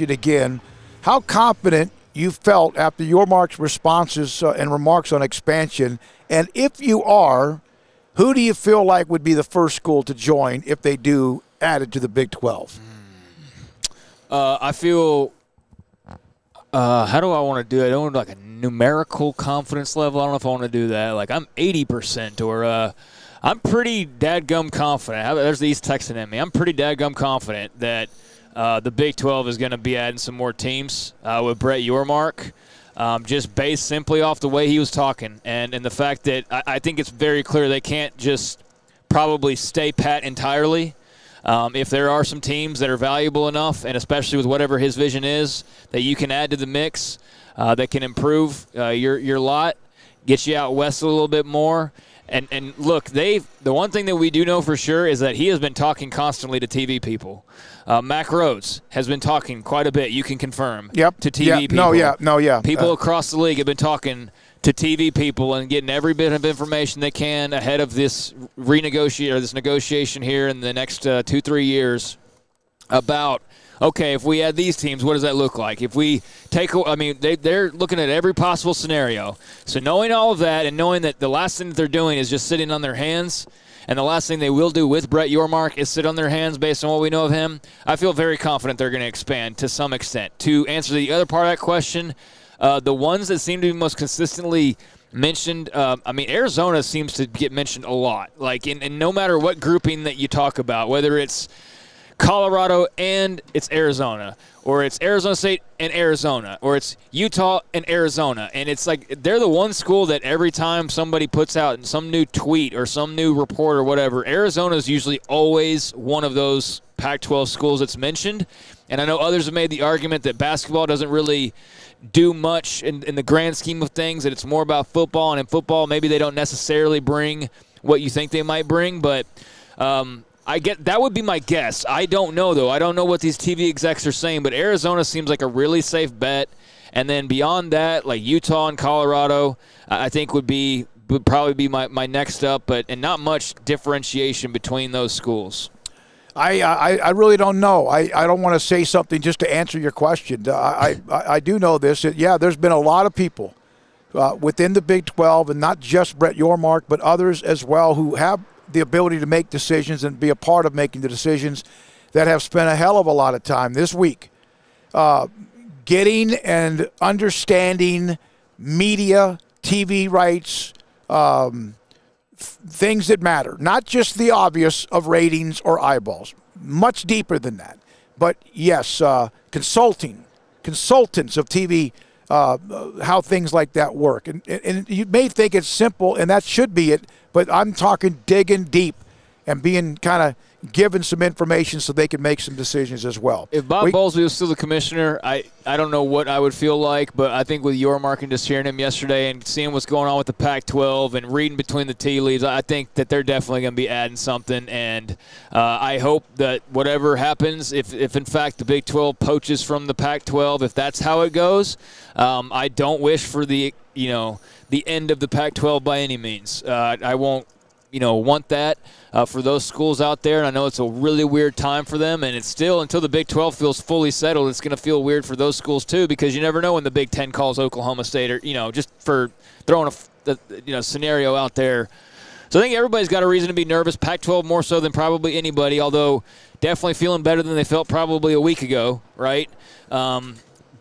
Again, how confident you felt after Yormark's responses and remarks on expansion, and if you are, who do you feel like would be the first school to join if they do added to the Big 12? I feel how do I want to do it? I don't want like a numerical confidence level. I don't know if I want to do that. Like I'm 80% or I'm pretty dadgum confident. There's the East Texan in me. I'm pretty dadgum confident that the Big 12 is going to be adding some more teams with Brett Yormark, just based simply off the way he was talking and the fact that I think it's very clear they can't just probably stay pat entirely. If there are some teams that are valuable enough, and especially with whatever his vision is, that you can add to the mix, that can improve your lot, get you out west a little bit more. And look, the one thing that we do know for sure is that he has been talking constantly to TV people. Mack Rhodes has been talking quite a bit, you can confirm, to TV people. People across the league have been talking to TV people and getting every bit of information they can ahead of this negotiation here in the next 2-3 years about, okay, if we add these teams, what does that look like? If we take, I mean, they're looking at every possible scenario. So knowing all of that and knowing that the last thing that they're doing is just sitting on their hands, and the last thing they will do with Brett Yormark is sit on their hands based on what we know of him, I feel very confident they're going to expand to some extent. To answer the other part of that question, the ones that seem to be most consistently mentioned, I mean, Arizona seems to get mentioned a lot. Like, in no matter what grouping that you talk about, whether it's Colorado and it's Arizona, or it's Arizona State and Arizona, or it's Utah and Arizona. And it's like they're the one school that every time somebody puts out some new tweet or some new report or whatever, Arizona is usually always one of those Pac-12 schools that's mentioned. And I know others have made the argument that basketball doesn't really do much in the grand scheme of things, that it's more about football. And in football, maybe they don't necessarily bring what you think they might bring. But I get that would be my guess. I don't know, though. I don't know what these TV execs are saying, but Arizona seems like a really safe bet. And then beyond that, like Utah and Colorado, I think would probably be my next up, and not much differentiation between those schools. I really don't know. I don't want to say something just to answer your question. I do know this. Yeah, there's been a lot of people within the Big 12, and not just Brett Yormark, but others as well who have the ability to make decisions and be a part of making the decisions, that have spent a hell of a lot of time this week getting and understanding media, TV rights, things that matter, not just the obvious of ratings or eyeballs, much deeper than that. But yes, consultants of TV, how things like that work. And you may think it's simple, and that should be it, but I'm talking digging deep and being kind of given some information so they can make some decisions as well. If Bob Bowlsby was still the commissioner, I don't know what I would feel like, but I think with Yormark and just hearing him yesterday and seeing what's going on with the Pac-12 and reading between the tea leaves, I think that they're definitely going to be adding something. And I hope that whatever happens, if in fact the Big 12 poaches from the Pac-12, if that's how it goes, I don't wish for the end of the Pac-12 by any means. I won't want that for those schools out there. And I know it's a really weird time for them, and it's still, until the Big 12 feels fully settled, it's going to feel weird for those schools too, because you never know when the Big Ten calls Oklahoma State, or, just for throwing a scenario out there. So I think everybody's got a reason to be nervous, Pac-12 more so than probably anybody, although definitely feeling better than they felt probably a week ago, right?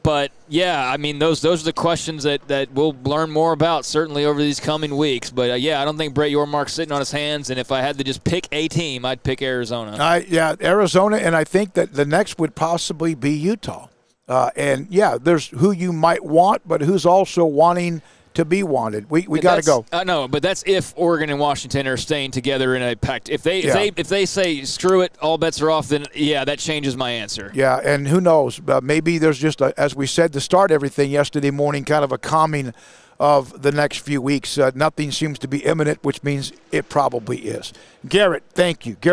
But, yeah, I mean, those are the questions that we'll learn more about certainly over these coming weeks. But, yeah, I don't think Brett Yormark's sitting on his hands, and if I had to just pick a team, I'd pick Arizona. Yeah, Arizona, and I think that the next would possibly be Utah. And, yeah, there's who you might want, but who's also wanting to be wanted. We got to go. I know, but that's if Oregon and Washington are staying together in a pact. If they say screw it, all bets are off, then yeah, that changes my answer. Yeah, and who knows? Maybe there's just as we said to start everything yesterday morning, kind of a calming of the next few weeks. Nothing seems to be imminent, which means it probably is. Garrett, thank you. Garrett.